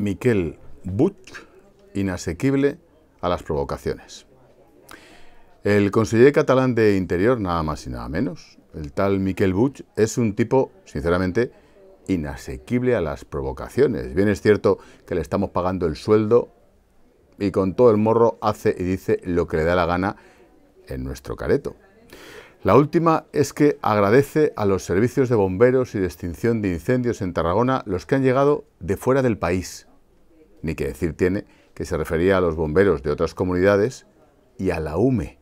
Miquel Buch, inasequible a las provocaciones. El conseller catalán de Interior, nada más y nada menos, el tal Miquel Buch, es un tipo, sinceramente, inasequible a las provocaciones. Bien es cierto que le estamos pagando el sueldo y con todo el morro hace y dice lo que le da la gana en nuestro careto. La última es que agradece a los servicios de bomberos y de extinción de incendios en Tarragona los que han llegado de fuera del país. Ni que decir tiene que se refería a los bomberos de otras comunidades y a la UME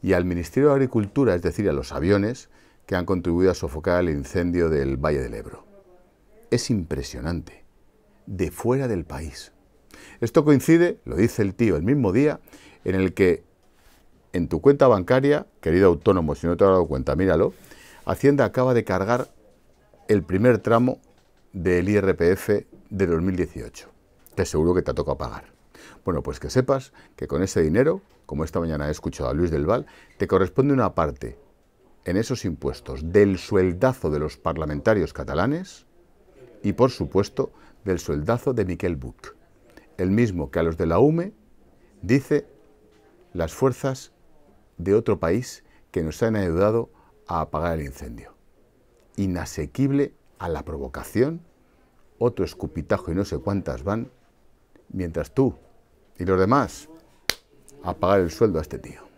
y al Ministerio de Agricultura, es decir, a los aviones que han contribuido a sofocar el incendio del Valle del Ebro. Es impresionante, de fuera del país. Esto coincide, lo dice el tío, el mismo día en el que en tu cuenta bancaria, querido autónomo, si no te has dado cuenta, míralo, Hacienda acaba de cargar el primer tramo del IRPF de 2018, que seguro que te toca pagar. Bueno, pues que sepas que con ese dinero, como esta mañana he escuchado a Luis del Val, te corresponde una parte en esos impuestos del sueldazo de los parlamentarios catalanes y, por supuesto, del sueldazo de Miquel Buch, el mismo que a los de la UME dice las fuerzas de otro país que nos han ayudado a apagar el incendio. Inasequible a la provocación, otro escupitajo y no sé cuántas van, mientras tú y los demás a pagar el sueldo a este tío.